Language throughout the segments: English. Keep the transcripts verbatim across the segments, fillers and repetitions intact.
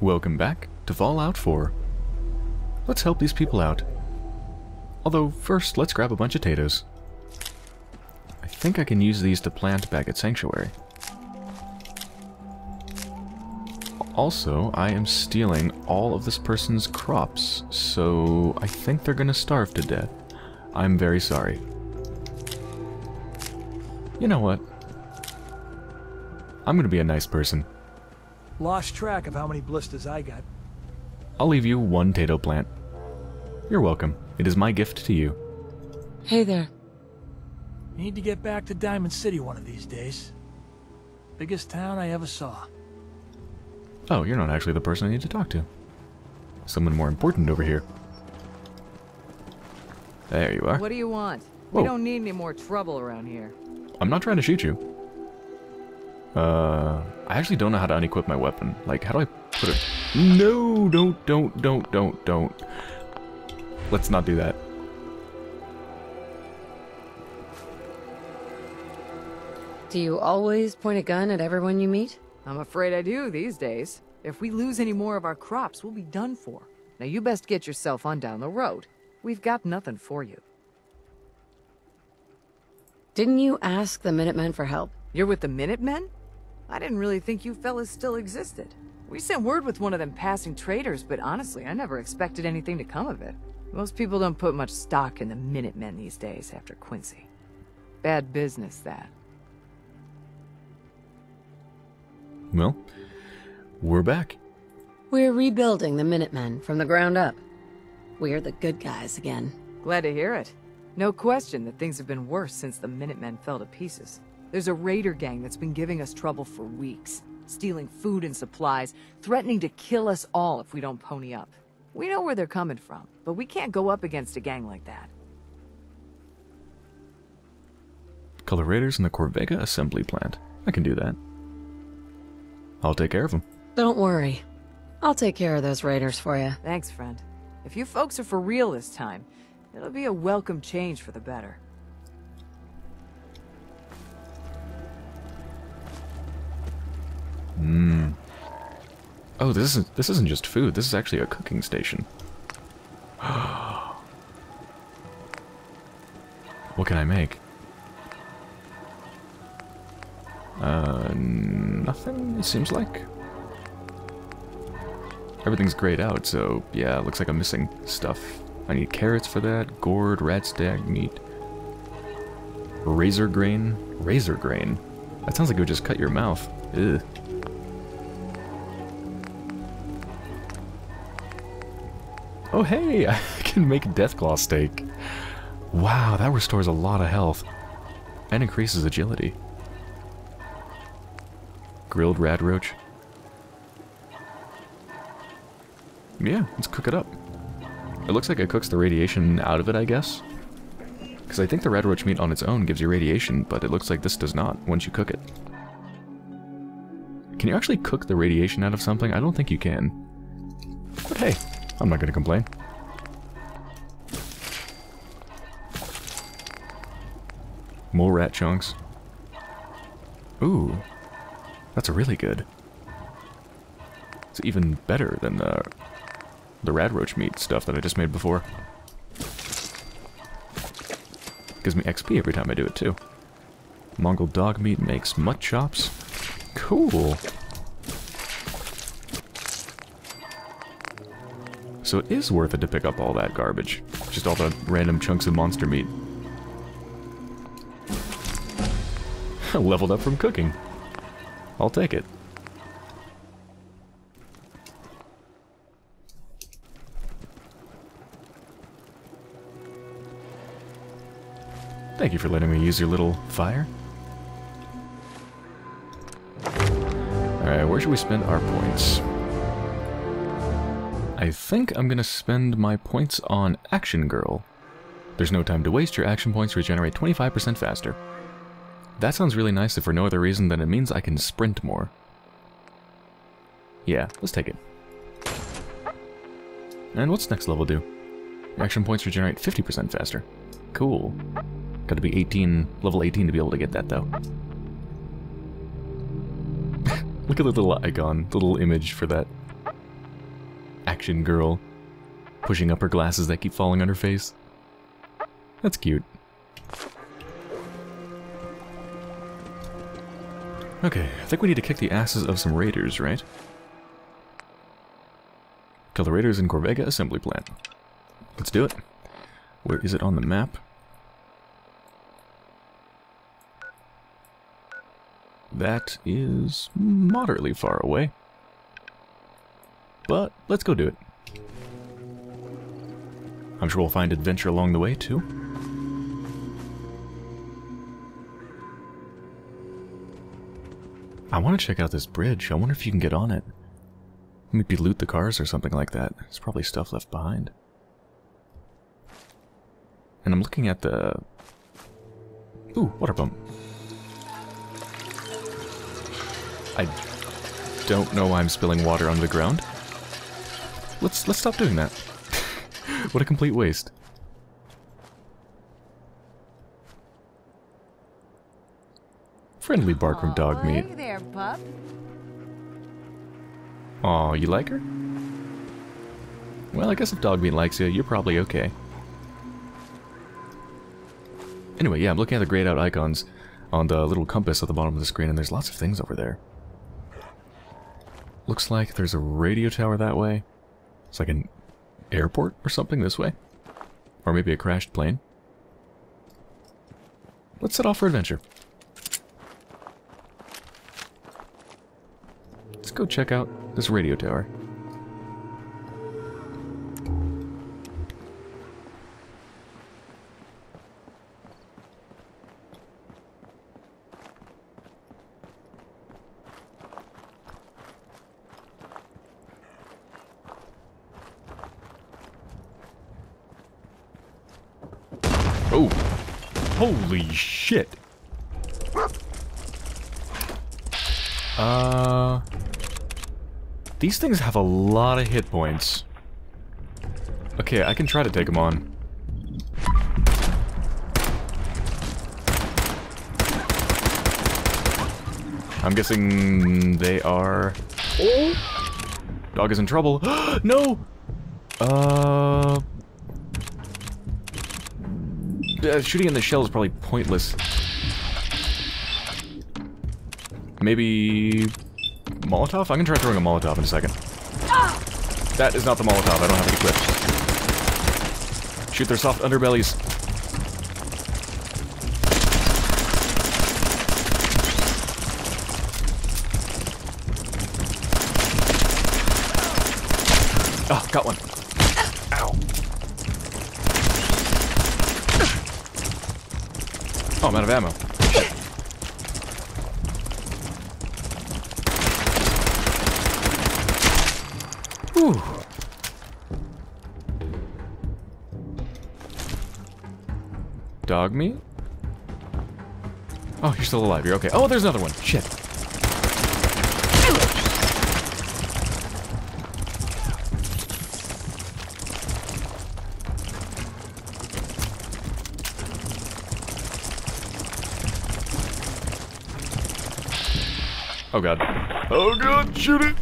Welcome back to Fallout four. Let's help these people out. Although, first, let's grab a bunch of potatoes. I think I can use these to plant back at Sanctuary. Also, I am stealing all of this person's crops, so I think they're gonna starve to death. I'm very sorry. You know what? I'm gonna be a nice person. Lost track of how many blisters I got. I'll leave you one tato plant. You're welcome. It is my gift to you. Hey there. Need to get back to Diamond City one of these days. Biggest town I ever saw. Oh, you're not actually the person I need to talk to. Someone more important over here. There you are. What do you want? Whoa. We don't need any more trouble around here. I'm not trying to shoot you. Uh, I actually don't know how to unequip my weapon. Like, how do I put it? No, don't, don't, don't, don't, don't. Let's not do that. Do you always point a gun at everyone you meet? I'm afraid I do these days. If we lose any more of our crops, we'll be done for. Now you best get yourself on down the road. We've got nothing for you. Didn't you ask the Minutemen for help? You're with the Minutemen? I didn't really think you fellas still existed. We sent word with one of them passing traders, but honestly, I never expected anything to come of it. Most people don't put much stock in the Minutemen these days after Quincy. Bad business, that. Well, we're back. We're rebuilding the Minutemen from the ground up. We're the good guys again. Glad to hear it. No question that things have been worse since the Minutemen fell to pieces. There's a raider gang that's been giving us trouble for weeks, stealing food and supplies, threatening to kill us all if we don't pony up. We know where they're coming from, but we can't go up against a gang like that. Kill the raiders in the Corvega Assembly Plant. I can do that. I'll take care of them. Don't worry. I'll take care of those raiders for you. Thanks, friend. If you folks are for real this time, it'll be a welcome change for the better. Mmm. Oh, this isn't this isn't just food. This is actually a cooking station. What can I make? Uh, nothing, it seems like. Everything's grayed out, so yeah, looks like I'm missing stuff. I need carrots for that, gourd, rat's dag meat, razor grain, razor grain. That sounds like it would just cut your mouth. Ugh. Oh hey, I can make Deathclaw steak. Wow, that restores a lot of health and increases agility. Grilled Radroach. Yeah, let's cook it up. It looks like it cooks the radiation out of it, I guess. Because I think the Radroach meat on its own gives you radiation, but it looks like this does not once you cook it. Can you actually cook the radiation out of something? I don't think you can. But hey, I'm not gonna complain. More rat chunks. Ooh. That's really good. It's even better than the the Radroach meat stuff that I just made before. Gives me X P every time I do it too. Mongol dog meat makes mutt chops. Cool. So it is worth it to pick up all that garbage. Just all the random chunks of monster meat. Leveled up from cooking. I'll take it. Thank you for letting me use your little fire. Alright, where should we spend our points? I think I'm gonna spend my points on Action Girl. There's no time to waste, your action points regenerate twenty-five percent faster. That sounds really nice if for no other reason than it means I can sprint more. Yeah, let's take it. And what's next level do? Action points regenerate fifty percent faster. Cool. Gotta be eighteen, level eighteen to be able to get that though. Look at the little icon, the little image for that. Action Girl, pushing up her glasses that keep falling on her face. That's cute. Okay, I think we need to kick the asses of some raiders, right? Kill the raiders in Corvega Assembly Plant. Let's do it. Where is it on the map? That is moderately far away. But let's go do it. I'm sure we'll find adventure along the way, too. I want to check out this bridge. I wonder if you can get on it. Maybe loot the cars or something like that. There's probably stuff left behind. And I'm looking at the... Ooh, water pump. I don't know why I'm spilling water onto the ground. Let's, let's stop doing that. What a complete waste. Friendly bark from Dogmeat. Hey there, pup. Aw, you like her? Well, I guess if Dogmeat likes you, you're probably okay. Anyway, yeah, I'm looking at the grayed out icons on the little compass at the bottom of the screen, and there's lots of things over there. Looks like there's a radio tower that way. It's like an airport or something this way. Or maybe a crashed plane. Let's set off for adventure. Let's go check out this radio tower. Oh, holy shit. Uh, these things have a lot of hit points. Okay, I can try to take them on. I'm guessing they are... Oh! Dog is in trouble. No! Uh... Uh, shooting in the shell is probably pointless. Maybe... Molotov? I'm gonna try throwing a Molotov in a second. Ah! That is not the Molotov, I don't have it equipped. Shoot their soft underbellies. Ah, got one. Oh, I'm out of ammo. Whew. Dog meat? Oh, you're still alive. You're okay. Oh, there's another one. Shit. Oh god. Oh god, shoot it!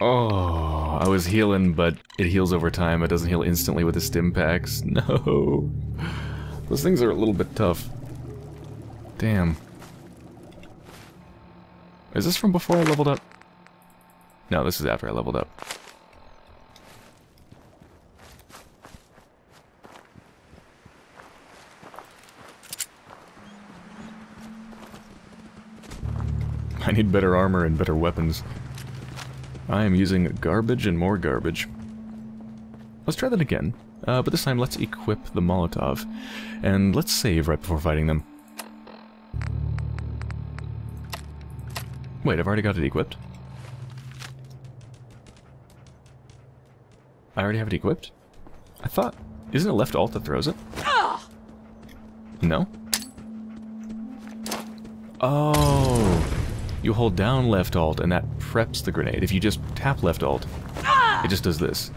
Oh, I was healing, but it heals over time. It doesn't heal instantly with the Stimpaks. No. Those things are a little bit tough. Damn. Is this from before I leveled up? No, this is after I leveled up. I need better armor and better weapons. I am using garbage and more garbage. Let's try that again, uh, but this time let's equip the Molotov. And let's save right before fighting them. Wait, I've already got it equipped. I already have it equipped? I thought... Isn't it left alt that throws it? No? Oh! You hold down left alt and that preps the grenade. If you just tap left alt, it just does this.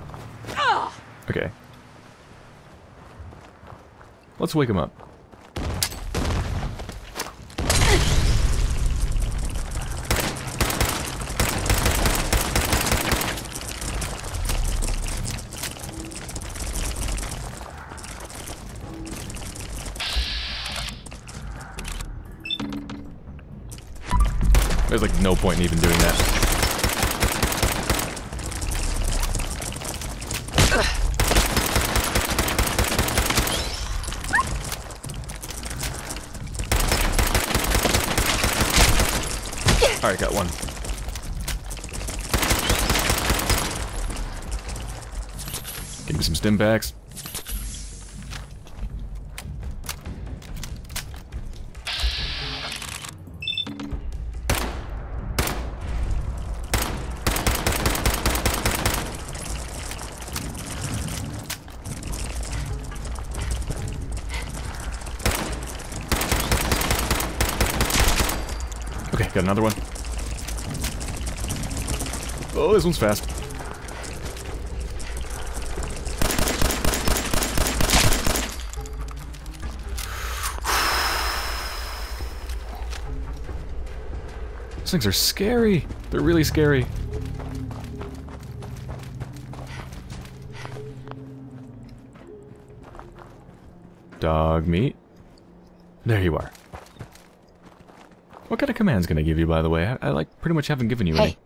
Okay. Let's wake him up. There's like no point in even doing that. Alright, got one. Give me some Stimpaks. Okay, got another one. Oh, this one's fast. These things are scary. They're really scary. Dogmeat. There you are. What kind of commands can I give you, by the way? I, I like pretty much haven't given you hey. any.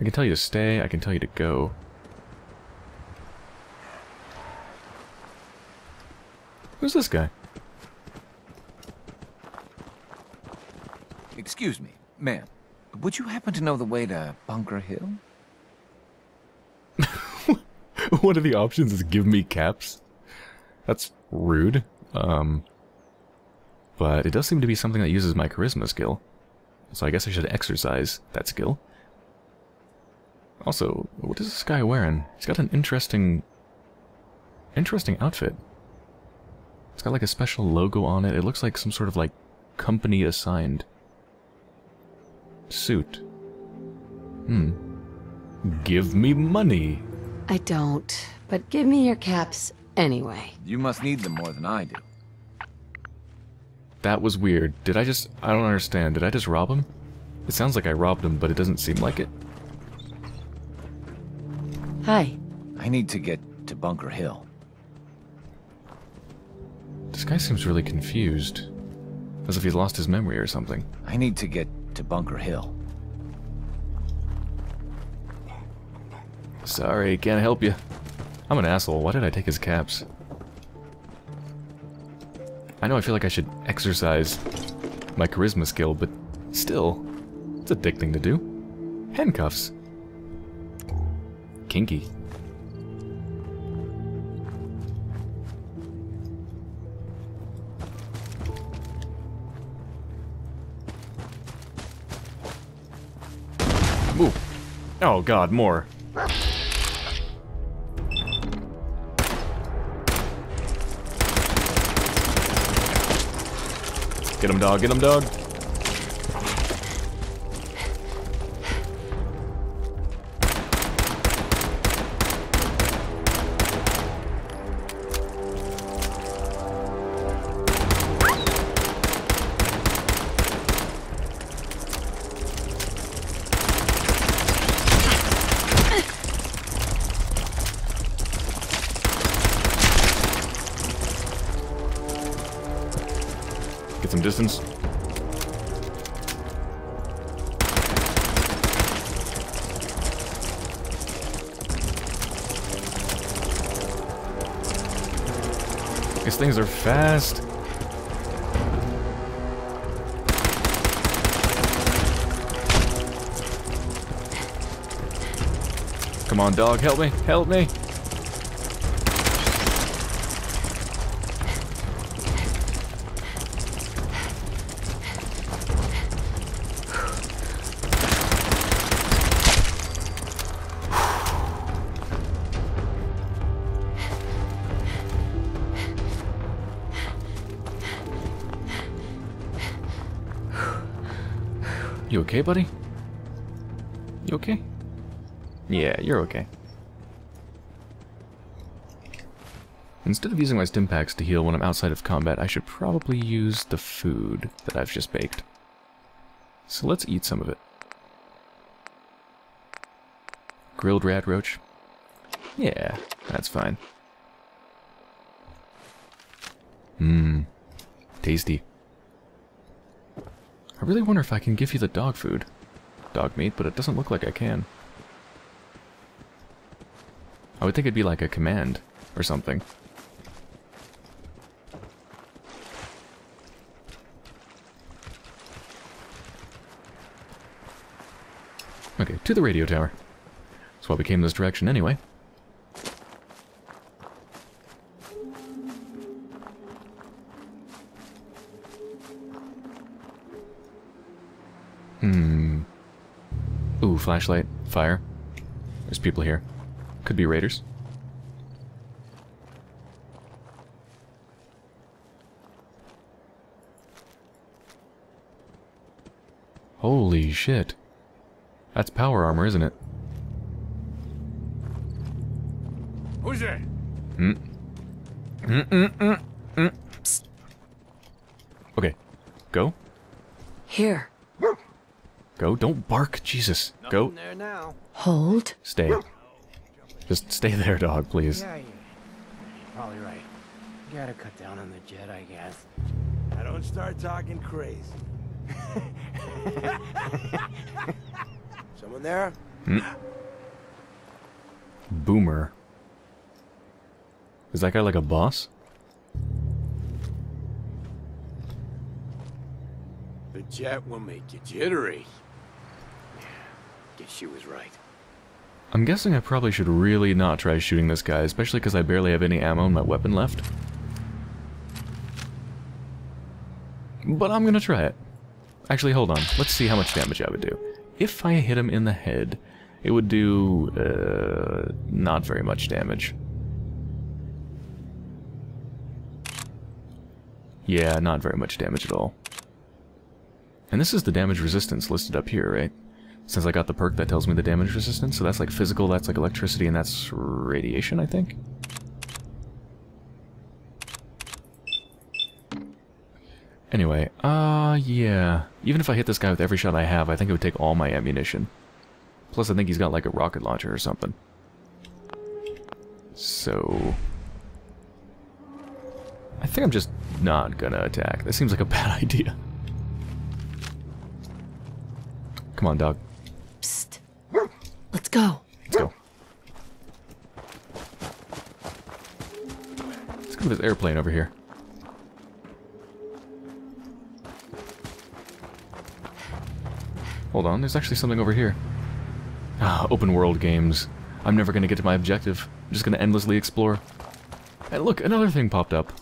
I can tell you to stay, I can tell you to go. Who's this guy? Excuse me, ma'am. Would you happen to know the way to Bunker Hill? One of the options is give me caps. That's rude. Um, but it does seem to be something that uses my charisma skill. So I guess I should exercise that skill. Also, what is this guy wearing? He's got an interesting... interesting outfit. It's got like a special logo on it. It looks like some sort of like company-assigned suit. Hmm. Give me money! I don't, but give me your caps anyway. You must need them more than I do. That was weird. Did I just... I don't understand. Did I just rob him? It sounds like I robbed him, but it doesn't seem like it. Hi. I need to get to Bunker Hill. This guy seems really confused. As if he's lost his memory or something. I need to get to Bunker Hill. Sorry, can't help you. I'm an asshole. Why did I take his caps? I know I feel like I should exercise my charisma skill, but still, it's a dick thing to do. Handcuffs. Kinky. Ooh. Oh god, more. Get him, dog, get him, dog. Some distance. These things are fast. Come on, dog, help me, help me. You okay, buddy? You okay? Yeah, you're okay. Instead of using my Stimpaks to heal when I'm outside of combat, I should probably use the food that I've just baked. So let's eat some of it. Grilled Radroach. Yeah, that's fine. Mmm, tasty. I really wonder if I can give you the dog food. Dog meat, but it doesn't look like I can. I would think it'd be like a command or something. Okay, to the radio tower. That's why we came this direction anyway. Hmm. Ooh, flashlight, fire. There's people here. Could be raiders. Holy shit. That's power armor, isn't it? Who's there? Mm. Mm mm mm mm. Psst. Okay. Go. Here. Go. Don't bark, Jesus. Nothing go. There now. Hold. Stay. Just stay there, dog, please. Yeah, you're probably right. You gotta cut down on the jet, I guess. I don't start talking crazy. Someone there? Mm. Boomer. Is that guy like a boss? The jet will make you jittery. Yeah, guess she was right. I'm guessing I probably should really not try shooting this guy, especially because I barely have any ammo in my weapon left. But I'm gonna try it. Actually, hold on. Let's see how much damage I would do. If I hit him in the head, it would do... Uh, not very much damage. Yeah, not very much damage at all. And this is the damage resistance listed up here, right? Since I got the perk that tells me the damage resistance, so that's like physical, that's like electricity, and that's radiation, I think? Anyway, uh, yeah. Even if I hit this guy with every shot I have, I think it would take all my ammunition. Plus I think he's got like a rocket launcher or something. So... I think I'm just not gonna attack. That seems like a bad idea. Come on, dog. Psst. Let's go. Let's go. Let's go to this airplane over here. Hold on, there's actually something over here. Ah, open world games. I'm never gonna get to my objective. I'm just gonna endlessly explore. And look, another thing popped up.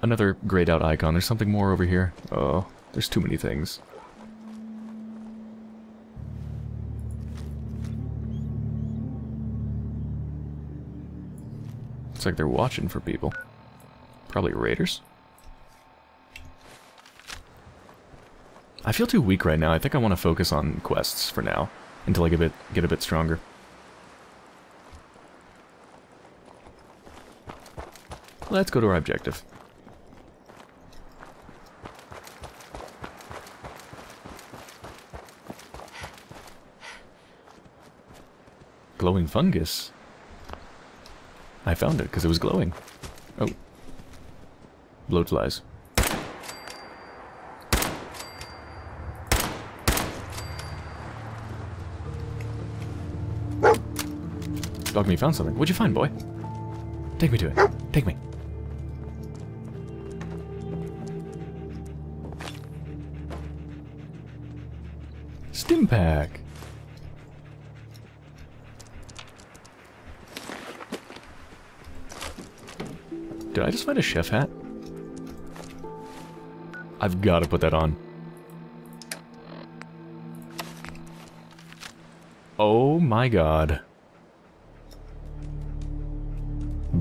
Another grayed out icon. There's something more over here. Oh, there's too many things. It's like they're watching for people. Probably raiders. I feel too weak right now. I think I want to focus on quests for now until I get a bit get a bit stronger. Let's go to our objective. Glowing fungus. I found it because it was glowing. Oh. Bloat flies. Dogmeat found something. What'd you find, boy? Take me to it. Take me. Stimpak. Did I just find a chef hat? I've got to put that on. Oh my god.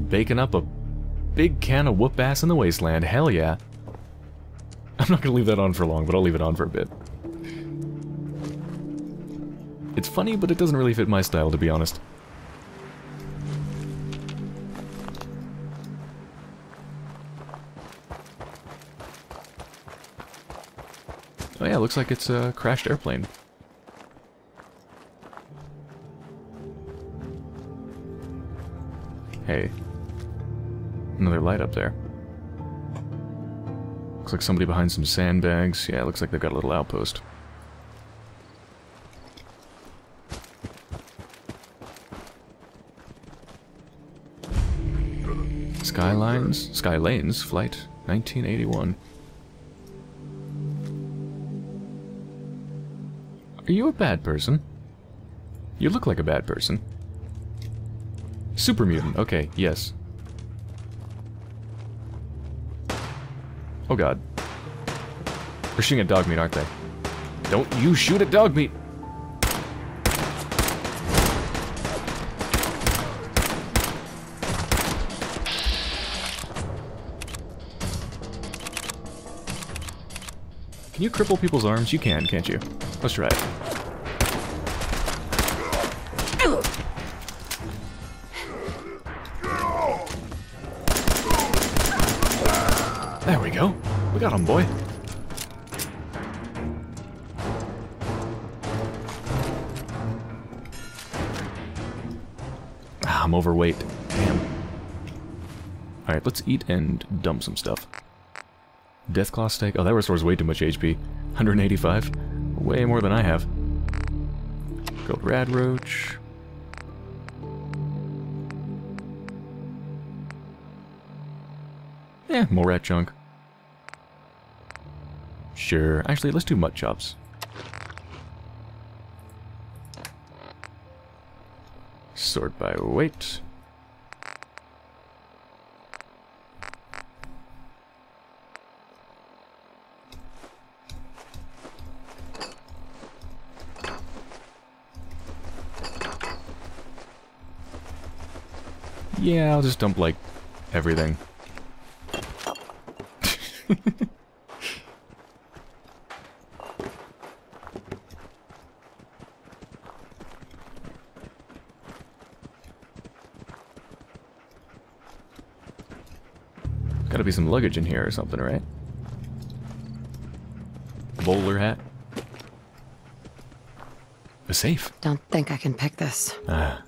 Baking up a big can of whoop ass in the wasteland, hell yeah. I'm not gonna leave that on for long, but I'll leave it on for a bit. It's funny, but it doesn't really fit my style, to be honest. Oh yeah, looks like it's a crashed airplane. Hey. Another light up there. Looks like somebody behind some sandbags. Yeah, it looks like they've got a little outpost. Sky Lanes, Sky Lanes, flight nineteen eighty-one. Are you a bad person? You look like a bad person. Super mutant, okay, yes. Oh god. They're shooting at Dogmeat, aren't they? Don't you shoot at Dogmeat! Can you cripple people's arms? You can, can't you? Let's try it. There we go. We got him, boy. Ah, I'm overweight. Damn. Alright, let's eat and dump some stuff. Deathclaw steak. Oh, that restores way too much H P. one hundred eighty-five. Way more than I have. Gold Radroach. Eh, more rat junk. Sure. Actually, let's do mutton chops. Sort by weight. Yeah, I'll just dump, like, everything. Gotta be some luggage in here or something, right? Bowler hat. A safe. Don't think I can pick this. Ah,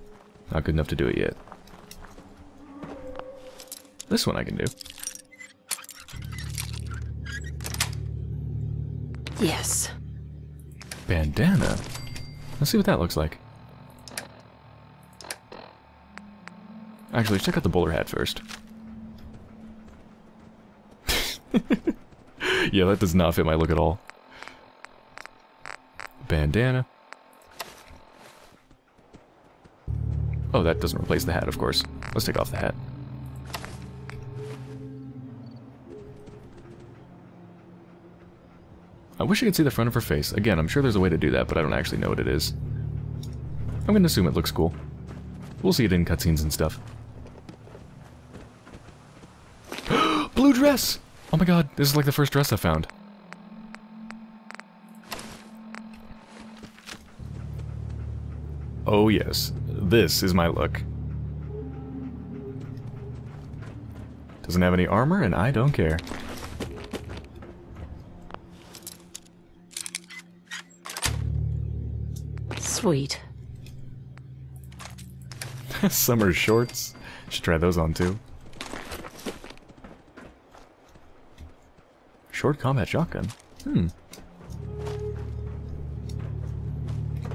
not good enough to do it yet. This one I can do. Yes. Bandana. Let's see what that looks like. Actually, check out the bowler hat first. Yeah, that does not fit my look at all. Bandana. Oh, that doesn't replace the hat, of course. Let's take off the hat. I wish I could see the front of her face. Again, I'm sure there's a way to do that, but I don't actually know what it is. I'm gonna assume it looks cool. We'll see it in cutscenes and stuff. Blue dress! Oh my god, this is like the first dress I found. Oh yes, this is my look. Doesn't have any armor, and I don't care. Sweet. Summer shorts. Should try those on too. Short combat shotgun. Hmm.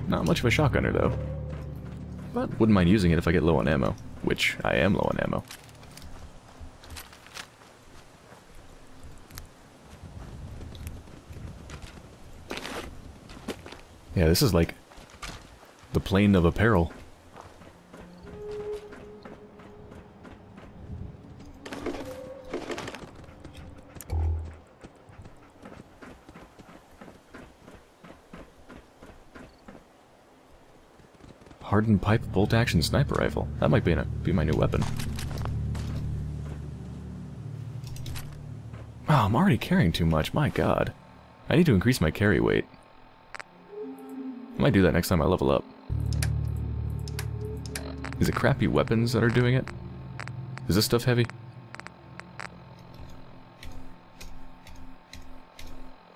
Not much of a shotgunner though. But wouldn't mind using it if I get low on ammo. Which I am low on ammo. Yeah, this is like the plane of apparel. Hardened pipe bolt-action sniper rifle. That might be, a, be my new weapon. Wow, I'm already carrying too much, my god. I need to increase my carry weight. I might do that next time I level up. Is it crappy weapons that are doing it? Is this stuff heavy?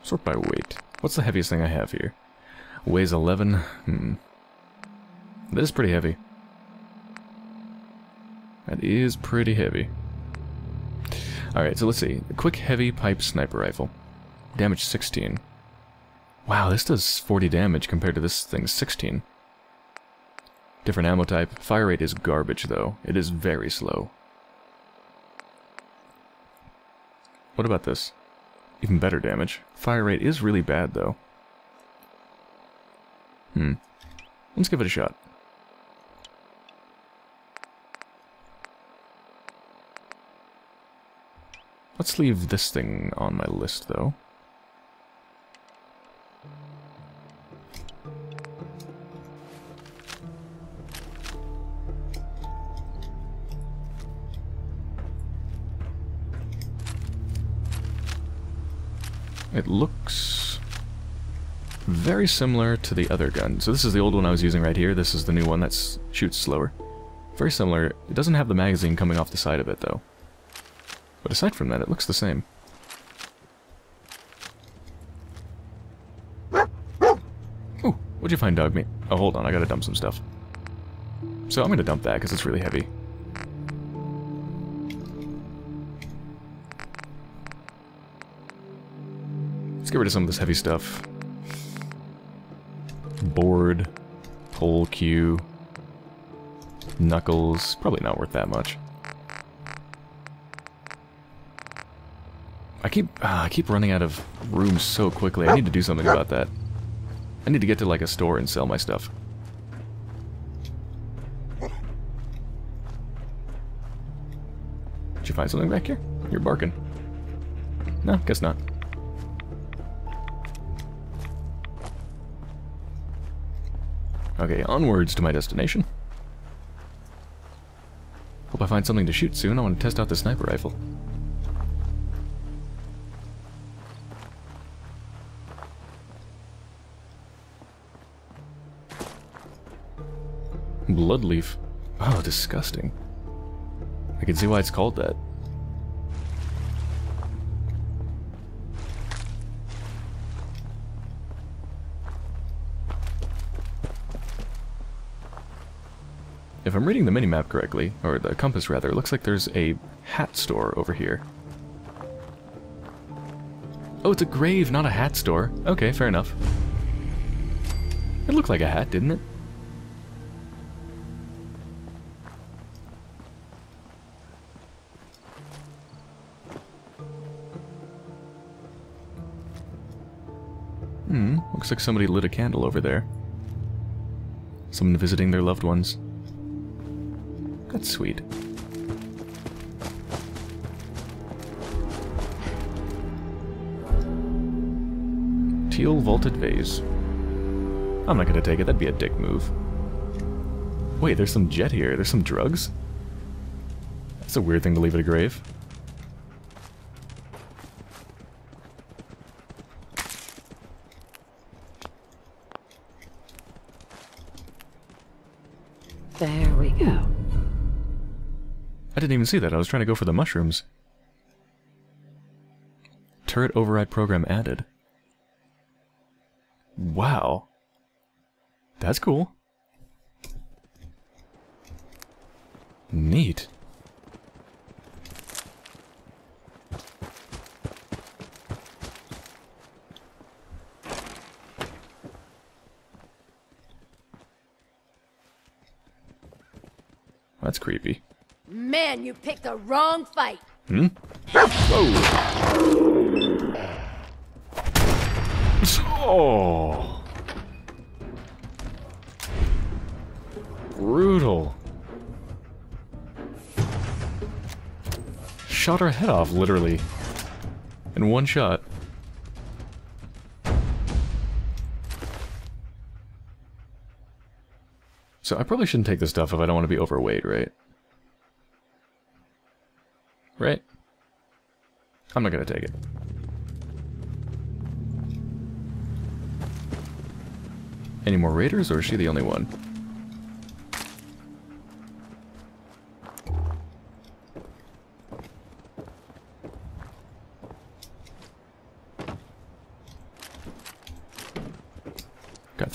Sort by weight. What's the heaviest thing I have here? Weighs eleven. Hmm. That is pretty heavy. That is pretty heavy. Alright, so let's see. A quick heavy pipe sniper rifle. Damage sixteen. Wow, this does forty damage compared to this thing's sixteen. Different ammo type. Fire rate is garbage, though. It is very slow. What about this? Even better damage. Fire rate is really bad, though. Hmm. Let's give it a shot. Let's leave this thing on my list, though. It looks very similar to the other gun. So this is the old one I was using right here. This is the new one that shoots slower. Very similar. It doesn't have the magazine coming off the side of it, though. But aside from that, it looks the same. Ooh, what'd you find, Dogmeat? Oh, hold on, I gotta dump some stuff. So I'm gonna dump that, because it's really heavy. Let's get rid of some of this heavy stuff. Board, pole cue, knuckles, probably not worth that much. I keep ah, I keep running out of room so quickly. I need to do something about that. I need to get to like a store and sell my stuff. Did you find something back here? You're barking. No, guess not. Okay, onwards to my destination. Hope I find something to shoot soon. I want to test out the sniper rifle. Bloodleaf. Oh, disgusting. I can see why it's called that. If I'm reading the minimap correctly, or the compass rather, it looks like there's a hat store over here. Oh, it's a grave, not a hat store. Okay, fair enough. It looked like a hat, didn't it? Hmm, looks like somebody lit a candle over there. Someone visiting their loved ones. That's sweet. Teal vaulted vase. I'm not gonna take it, that'd be a dick move. Wait, there's some jet here, there's some drugs? That's a weird thing to leave at a grave. There we go. I didn't even see that. I was trying to go for the mushrooms. Turret override program added. Wow. That's cool. Neat. That's creepy. Man, you picked the wrong fight. Hmm? Oh. Oh. Brutal. Shot her head off, literally. In one shot. So I probably shouldn't take this stuff if I don't want to be overweight, right? Right? I'm not gonna take it. Any more raiders, or is she the only one?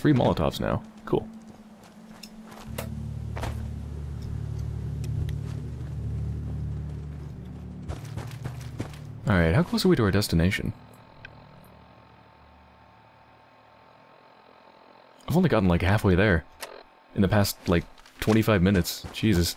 three Molotovs now. Cool. Alright, how close are we to our destination? I've only gotten like halfway there in the past like twenty-five minutes. Jesus.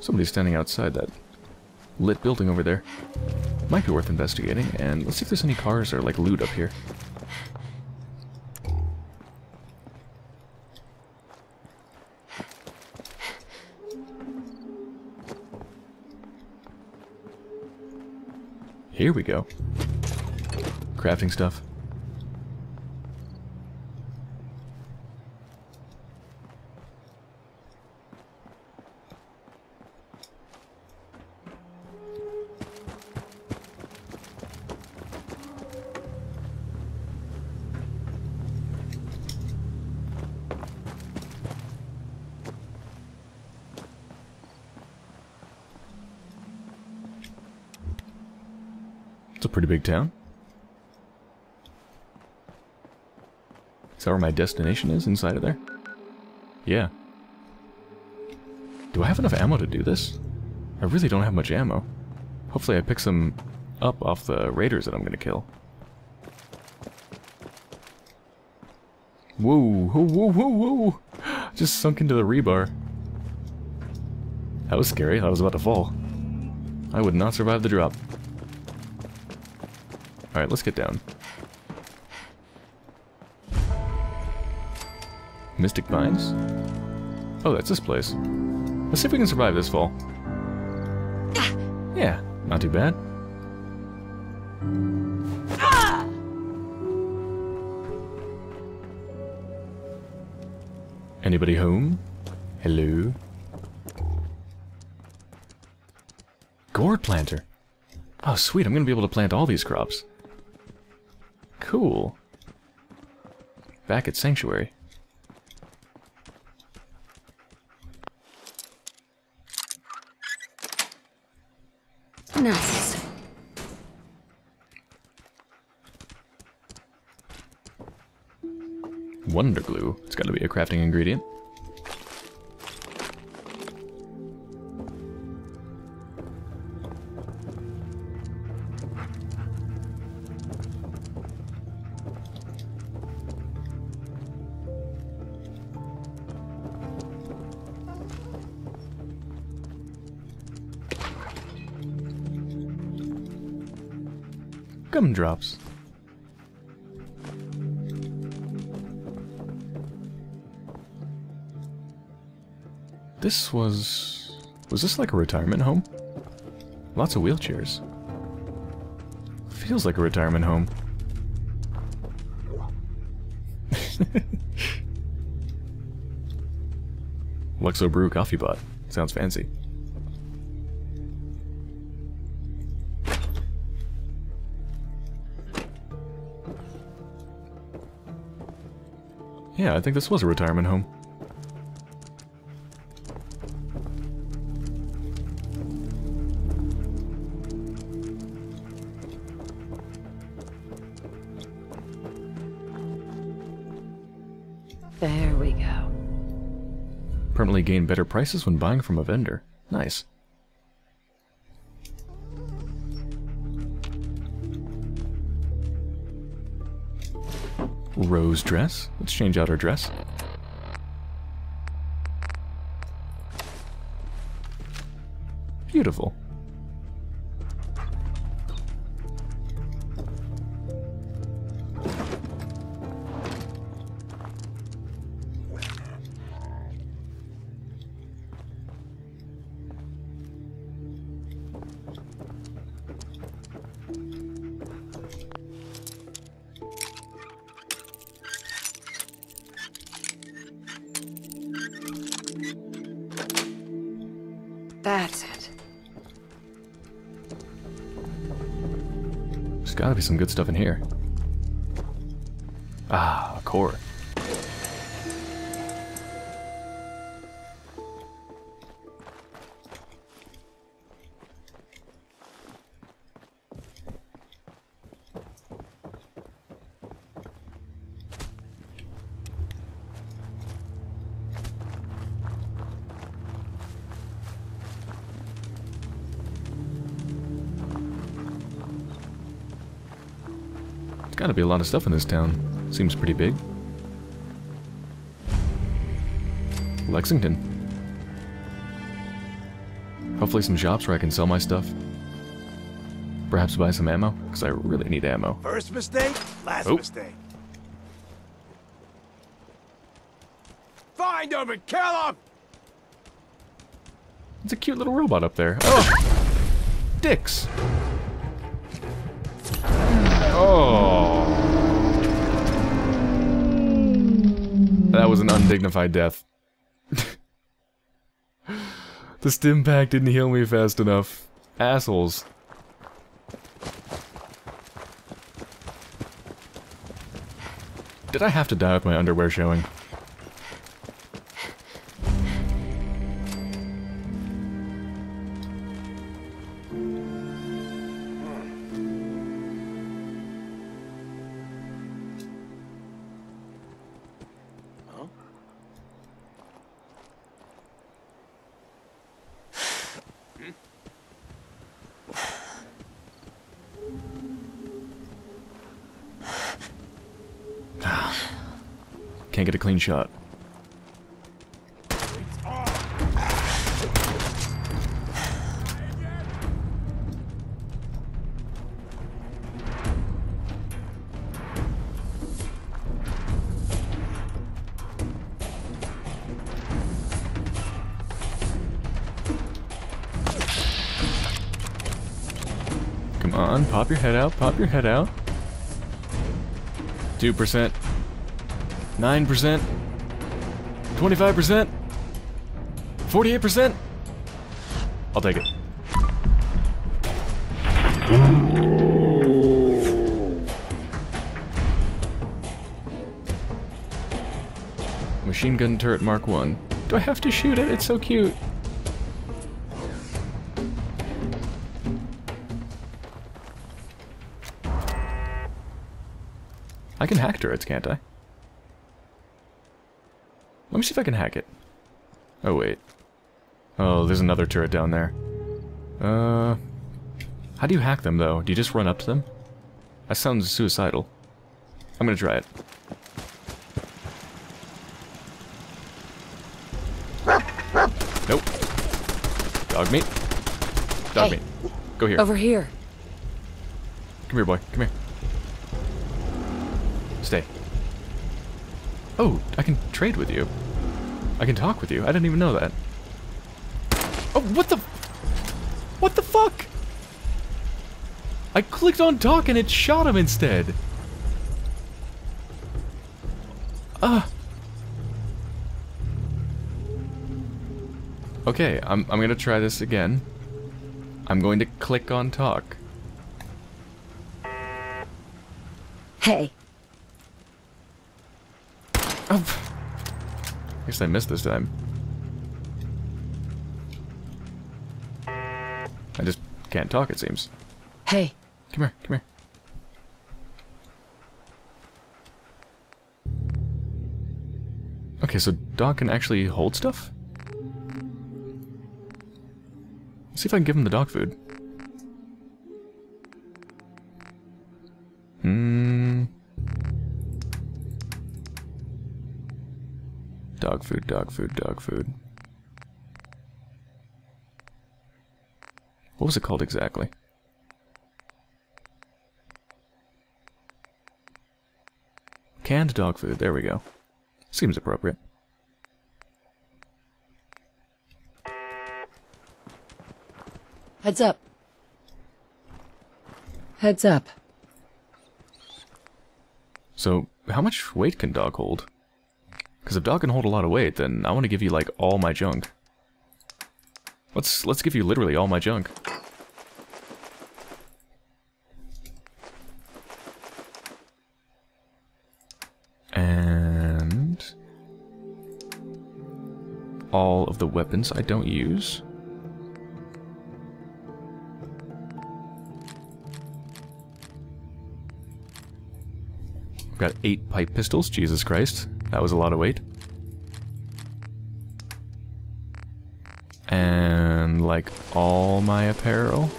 Somebody's standing outside that lit building over there. Might be worth investigating, and let's see if there's any cars or, like, loot up here. Here we go. Crafting stuff. It's a pretty big town. Is that where my destination is, inside of there? Yeah. Do I have enough ammo to do this? I really don't have much ammo. Hopefully I pick some up off the raiders that I'm gonna kill. Whoa, whoa, whoa, whoa, whoa! Just sunk into the rebar. That was scary, I was about to fall. I would not survive the drop. Alright, let's get down. Mystic Vines? Oh, that's this place. Let's see if we can survive this fall. Yeah, not too bad. Anybody home? Hello? Gourd planter! Oh sweet, I'm gonna be able to plant all these crops. Cool. Back at Sanctuary. Nice. Wonder glue. It's got to be a crafting ingredient. Gumdrops. This was... was this like a retirement home? Lots of wheelchairs. Feels like a retirement home. Luxo Brew coffee pot. Sounds fancy. Yeah, I think this was a retirement home. There we go. Permanently gain better prices when buying from a vendor. Nice. Rose dress. Let's change out her dress. Beautiful. That's it. There's gotta be some good stuff in here. Ah, a core. Gotta be a lot of stuff in this town. Seems pretty big. Lexington. Hopefully some shops where I can sell my stuff. Perhaps buy some ammo, because I really need ammo. First mistake, last oh. mistake. Find him and kill him! It's a cute little robot up there. Oh! Dicks! Oh. That was an undignified death. The Stimpak didn't heal me fast enough. Assholes. Did I have to die with my underwear showing? Can't get a clean shot. Come on, pop your head out, pop your head out. two percent. Nine percent, twenty-five percent, forty-eight percent. I'll take it. Machine gun turret Mark One. Do I have to shoot it? It's so cute. I can hack turrets, can't I? Let me see if I can hack it. Oh, wait. Oh, there's another turret down there. Uh, how do you hack them, though? Do you just run up to them? That sounds suicidal. I'm gonna try it. Nope. Dogmeat. Dogmeat. Hey, go here. Over here. Come here, boy. Come here. Stay. Oh, I can trade with you. I can talk with you. I didn't even know that. Oh, what the... What the fuck? I clicked on talk and it shot him instead. Ah. Uh. Okay, I'm, I'm gonna try this again. I'm going to click on talk. Hey. Oh. I guess I missed this time. I just can't talk, it seems. Hey. Come here, come here. Okay, so Doc can actually hold stuff? Let's see if I can give him the dog food. Hmm... Dog food, dog food, dog food. What was it called exactly? Canned dog food, there we go. Seems appropriate. Heads up. Heads up. So, how much weight can dog hold? Because if dog can hold a lot of weight, then I want to give you, like, all my junk. Let's let's give you literally all my junk. And all of the weapons I don't use. I've got eight pipe pistols, Jesus Christ. That was a lot of weight. And, like, all my apparel.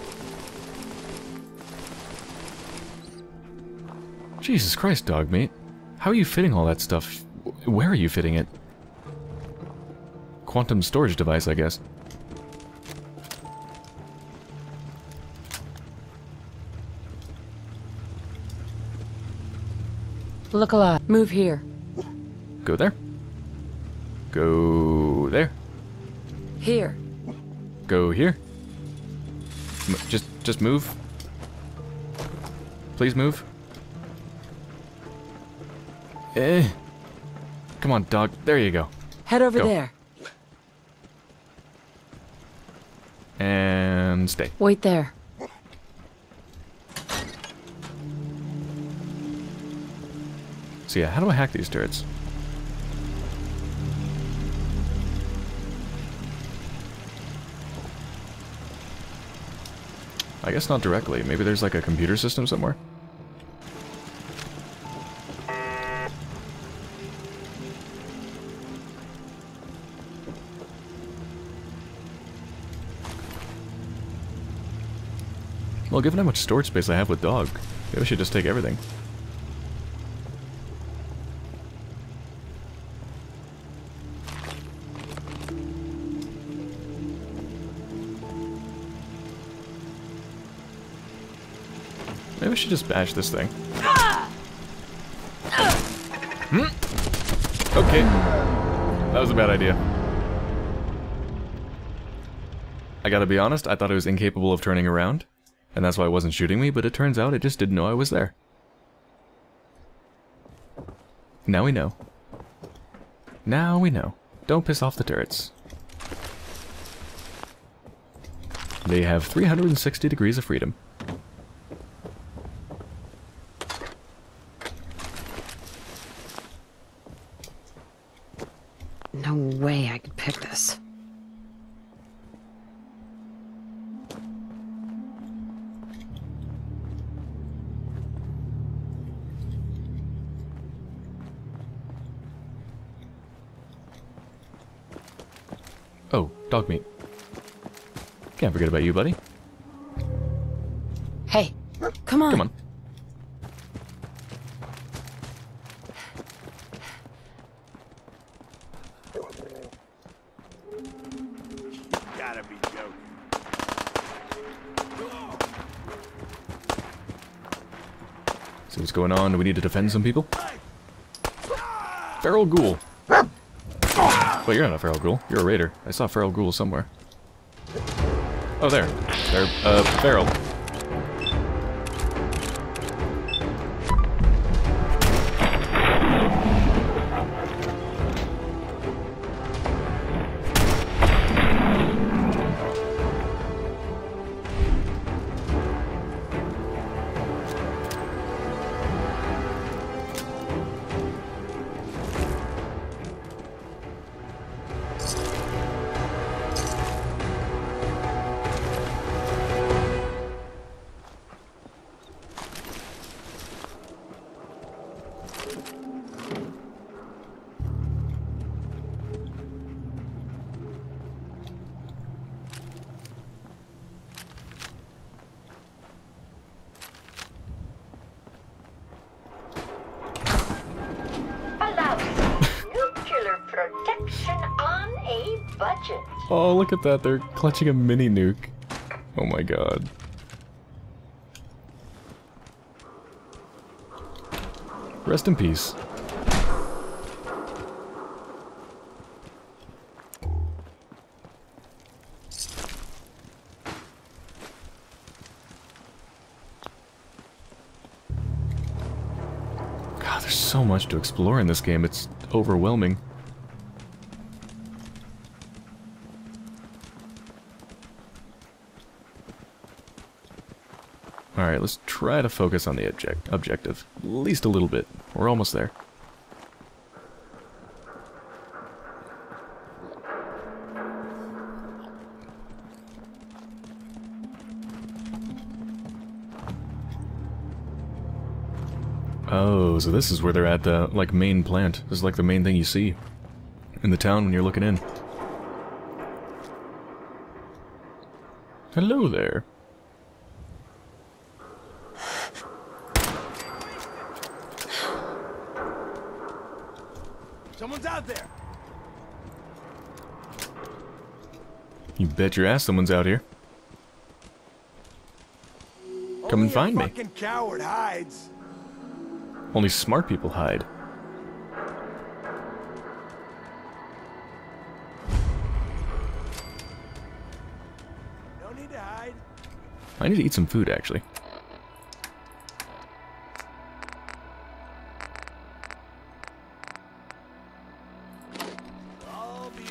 Jesus Christ, Dogmeat. How are you fitting all that stuff? Where are you fitting it? Quantum storage device, I guess. Look alive. Move here. Go there. Go there. Here. Go here. M just, just move. Please move. Eh. Come on, dog. There you go. Head over go. there. And stay. Wait there. So yeah, how do I hack these turrets? I guess not directly. Maybe there's like a computer system somewhere? Well, given how much storage space I have with Dog, maybe I should just take everything. Maybe I should just bash this thing. Hmm? Okay. That was a bad idea. I gotta be honest, I thought it was incapable of turning around, and that's why it wasn't shooting me, but it turns out it just didn't know I was there. Now we know. Now we know. Don't piss off the turrets. They have three hundred sixty degrees of freedom. No way I could pick this. Oh, Dogmeat. Can't forget about you, buddy. Hey, come on. Come on. What's going on? Do we need to defend some people? Feral Ghoul. Well, you're not a Feral Ghoul. You're a raider. I saw Feral Ghoul somewhere. Oh, there. They're, uh, feral. Oh, look at that, they're clutching a mini nuke. Oh my god. Rest in peace. God, there's so much to explore in this game, it's overwhelming. Alright, let's try to focus on the object objective. At least a little bit. We're almost there. Oh, so this is where they're at, the, like, main plant. This is like the main thing you see in the town when you're looking in. Hello there. Someone's out there. You bet your ass someone's out here. Come Only and find me. Fucking coward hides. Only smart people hide. No need to hide. I need to eat some food, actually.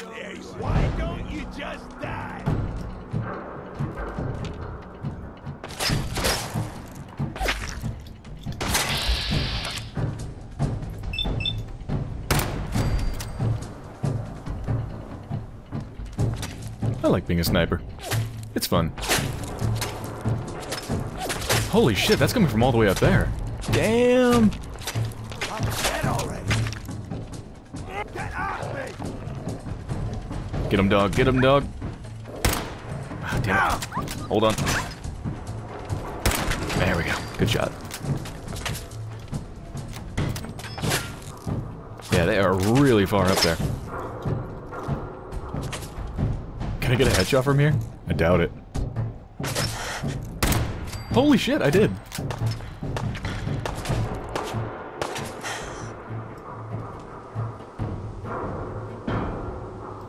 There you are. Why don't you just die? I like being a sniper. It's fun. Holy shit, that's coming from all the way up there. Damn! I'm dead already. Get off me! Get him, dog. Get him, dog. Ah, damn it. Hold on. There we go. Good shot. Yeah, they are really far up there. Can I get a headshot from here? I doubt it. Holy shit, I did.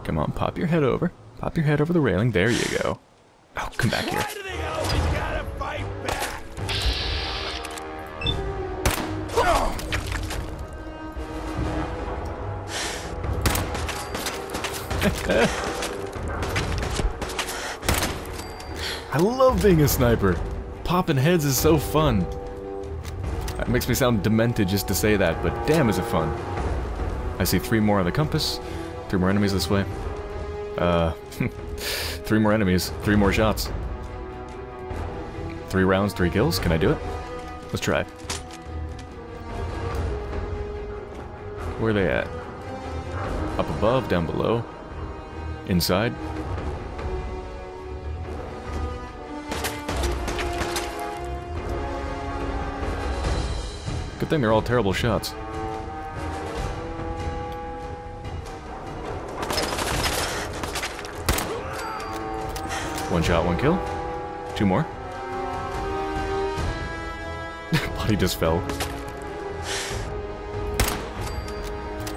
Come on, pop your head over. Pop your head over the railing. There you go. Oh, come back here. Why do they always gotta fight back? Oh. I love being a sniper. Popping heads is so fun. It makes me sound demented just to say that, but damn is it fun. I see three more on the compass. Three more enemies this way. Uh, three more enemies, three more shots. Three rounds, three kills. Can I do it? Let's try. Where are they at? Up above, down below, inside. Good thing they're all terrible shots. One shot, one kill. Two more. Body just fell.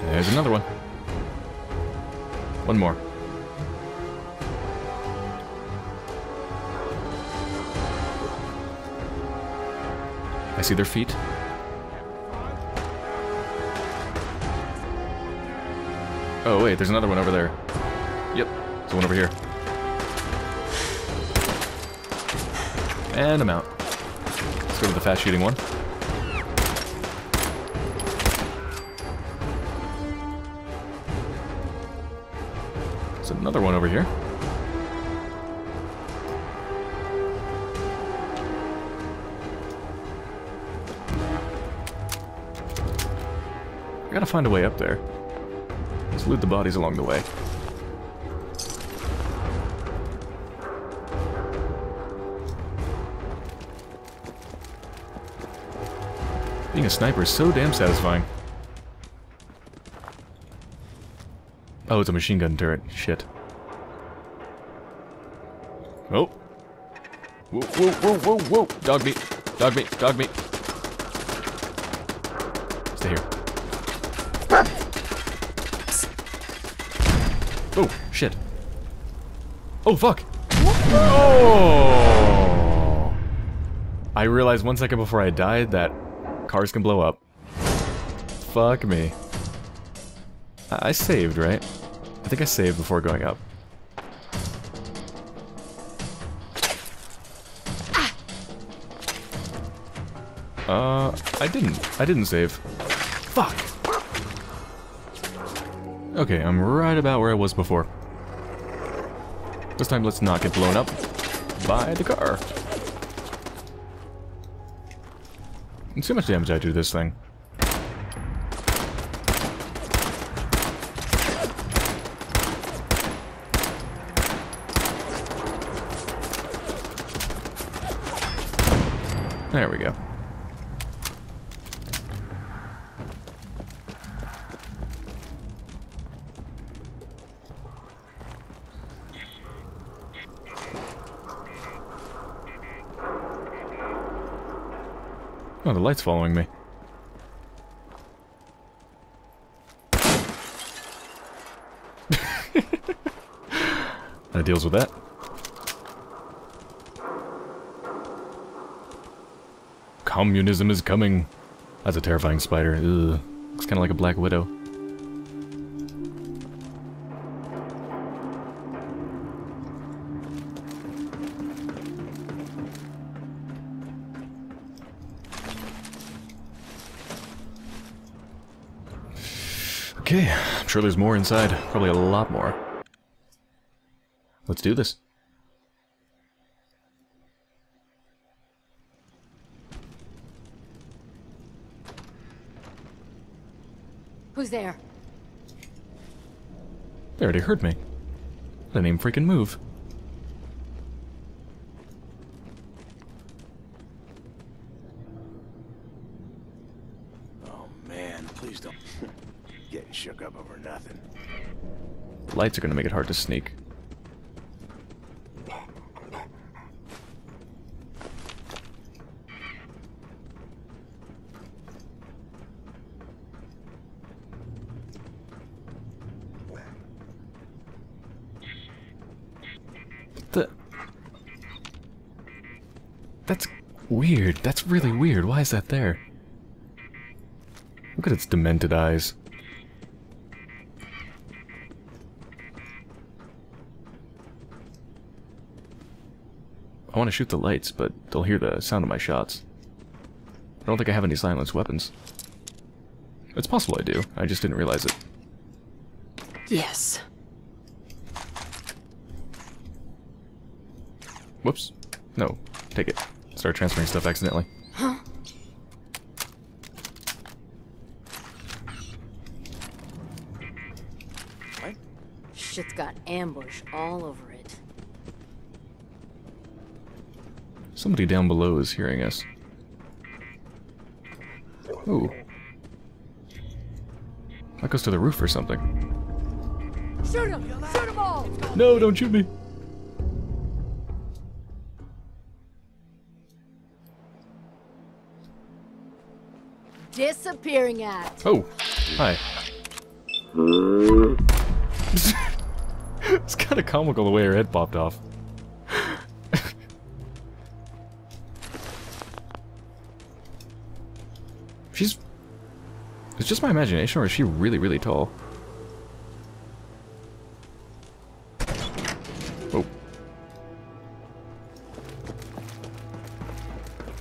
There's another one. One more. I see their feet. Oh wait, there's another one over there. Yep, there's one over here. And I'm out. Let's go to the fast shooting one. There's another one over here. I gotta find a way up there. Loot the bodies along the way. Being a sniper is so damn satisfying. Oh, it's a machine gun turret. Shit. Oh. Whoa, whoa, whoa, whoa, whoa. Dog meat. Dog meat. Dog meat. Stay here. Oh, shit. Oh, fuck! Oh! I realized one second before I died that cars can blow up. Fuck me. I, I saved, right? I think I saved before going up. Uh, I didn't. I didn't save. Fuck! Okay, I'm right about where I was before. This time let's not get blown up by the car. Let's see how much damage I do to this thing. There we go. Oh, the light's following me. That deals with that. Communism is coming. That's a terrifying spider. Ugh. Looks kind of like a black widow. Okay, I'm sure there's more inside. Probably a lot more. Let's do this. Who's there? They already heard me. I didn't even freaking move. Oh man, please don't. Getting shook up over nothing. The lights are gonna make it hard to sneak. That's weird. That's really weird. Why is that there? Look at its demented eyes. I want to shoot the lights, but they'll hear the sound of my shots. I don't think I have any silenced weapons. It's possible I do. I just didn't realize it. Yes. Whoops. No. Take it. Start transferring stuff accidentally. Huh? What? Shit's got ambush all over it. Somebody down below is hearing us. Ooh. That goes to the roof or something. Shoot him! Shoot him all! No, don't shoot me! Disappearing act. Oh, hi. It's kind of comical the way her head popped off. She's... It's just my imagination, or is she really, really tall? Oh.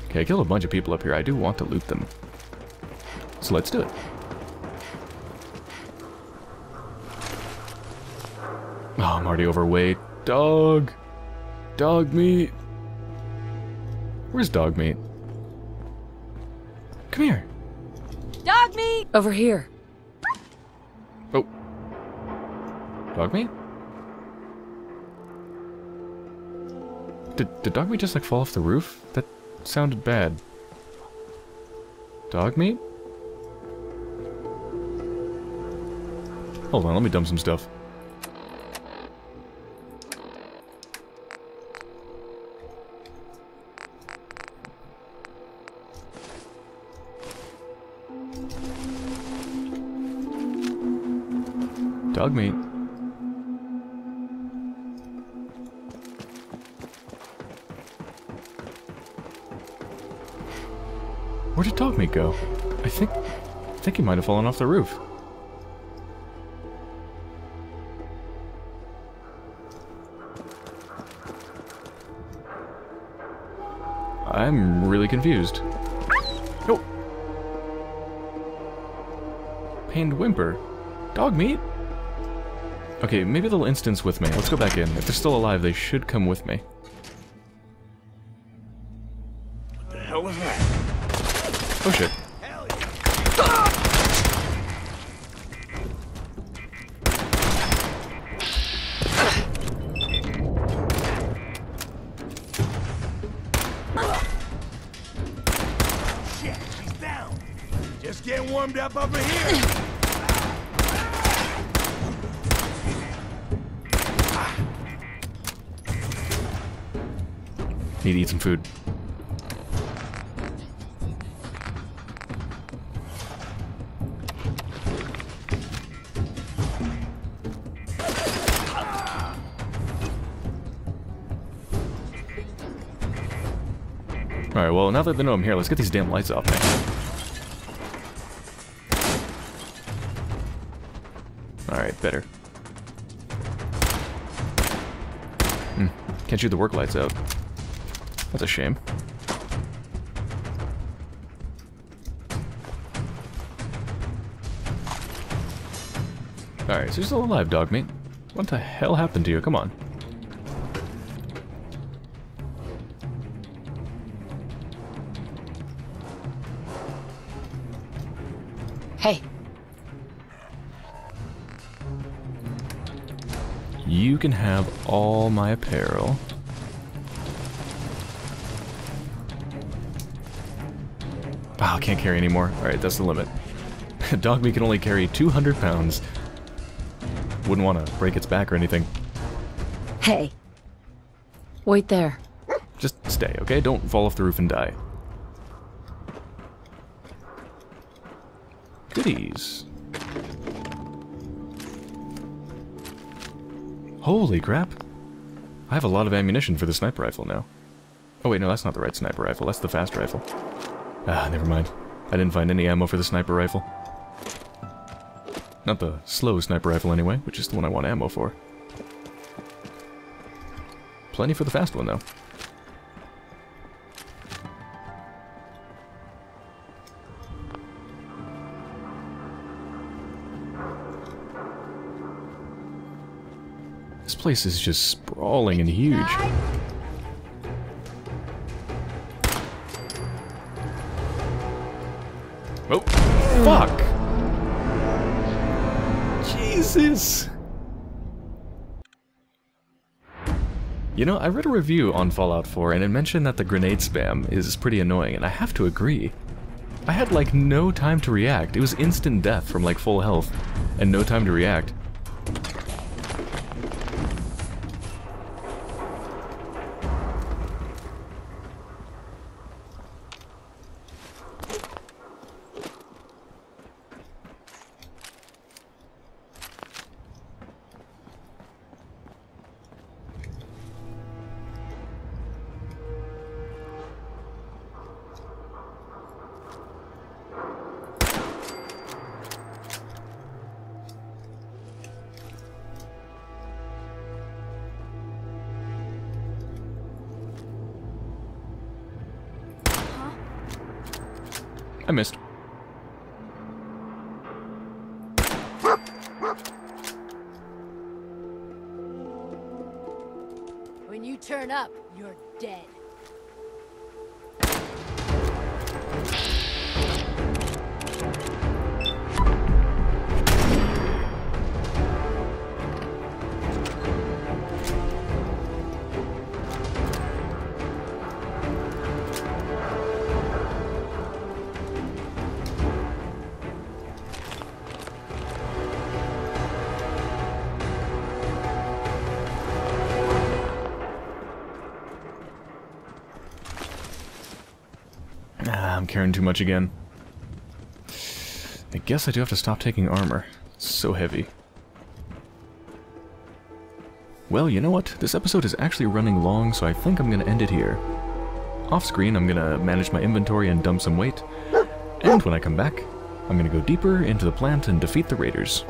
Okay, I killed a bunch of people up here. I do want to loot them. So let's do it. Oh, I'm already overweight. Dog! Dog meat! Where's dog meat? Come here! Dog meat! Over here. Oh. Dog meat? Did, did dog meat just like fall off the roof? That sounded bad. Dog meat? Hold on, let me dump some stuff. Dog meat. Where did dog meat go? I think, I think he might have fallen off the roof. I'm really confused. and whimper. Dogmeat? Okay, maybe they'll instance with me. Let's go back in. If they're still alive, they should come with me. What the hell was that? Oh shit. Hell yeah. Ah! Shit, he's down. Just getting warmed up over here. Need to eat some food. Alright, well, now that they know I'm here, let's get these damn lights off, man. Alright, better. Hmm. Can't shoot the work lights out. That's a shame. Alright, so you're still alive, Dogmeat. What the hell happened to you? Come on. Hey. You can have all my apparel. Wow, can't carry anymore. Alright, that's the limit. Dogmeat can only carry two hundred pounds. Wouldn't want to break its back or anything. Hey. Wait there. Just stay, okay? Don't fall off the roof and die. Goodies. Holy crap. I have a lot of ammunition for the sniper rifle now. Oh wait, no, that's not the right sniper rifle. That's the fast rifle. Ah, never mind. I didn't find any ammo for the sniper rifle. Not the slow sniper rifle anyway, which is the one I want ammo for. Plenty for the fast one, though. This place is just sprawling and huge. Oh, fuck! Jesus! You know, I read a review on Fallout four and it mentioned that the grenade spam is pretty annoying, and I have to agree. I had like no time to react. It was instant death from like full health, and no time to react. I missed. When you turn up, you're dead. I'm carrying too much again. I guess I do have to stop taking armor. It's so heavy. Well, you know what? This episode is actually running long, so I think I'm going to end it here. Off screen, I'm going to manage my inventory and dump some weight. And when I come back, I'm going to go deeper into the plant and defeat the raiders.